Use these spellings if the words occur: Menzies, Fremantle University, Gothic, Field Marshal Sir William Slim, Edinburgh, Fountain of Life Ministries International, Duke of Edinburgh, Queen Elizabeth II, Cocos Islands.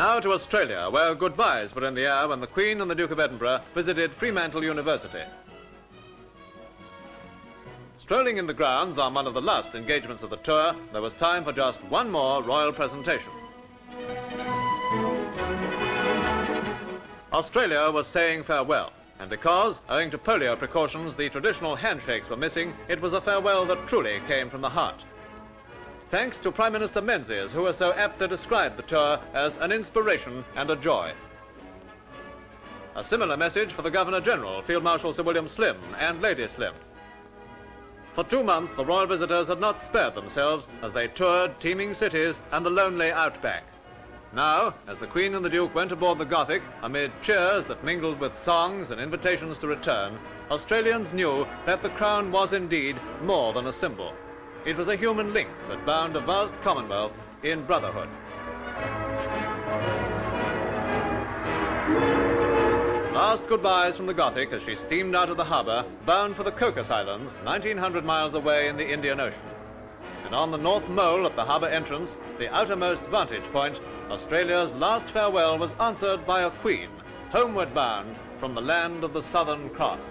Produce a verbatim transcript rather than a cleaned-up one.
Now to Australia, where goodbyes were in the air when the Queen and the Duke of Edinburgh visited Fremantle University. Strolling in the grounds on one of the last engagements of the tour, there was time for just one more royal presentation. Australia was saying farewell, and because, owing to polio precautions, the traditional handshakes were missing, it was a farewell that truly came from the heart. Thanks to Prime Minister Menzies, who was so apt to describe the tour as an inspiration and a joy. A similar message for the Governor-General, Field Marshal Sir William Slim and Lady Slim. For two months, the royal visitors had not spared themselves as they toured teeming cities and the lonely outback. Now, as the Queen and the Duke went aboard the Gothic, amid cheers that mingled with songs and invitations to return, Australians knew that the crown was indeed more than a symbol. It was a human link that bound a vast commonwealth in brotherhood. Last goodbyes from the Gothic as she steamed out of the harbour, bound for the Cocos Islands, nineteen hundred miles away in the Indian Ocean. And on the North Mole at the harbour entrance, the outermost vantage point, Australia's last farewell was answered by a queen, homeward bound from the land of the Southern Cross.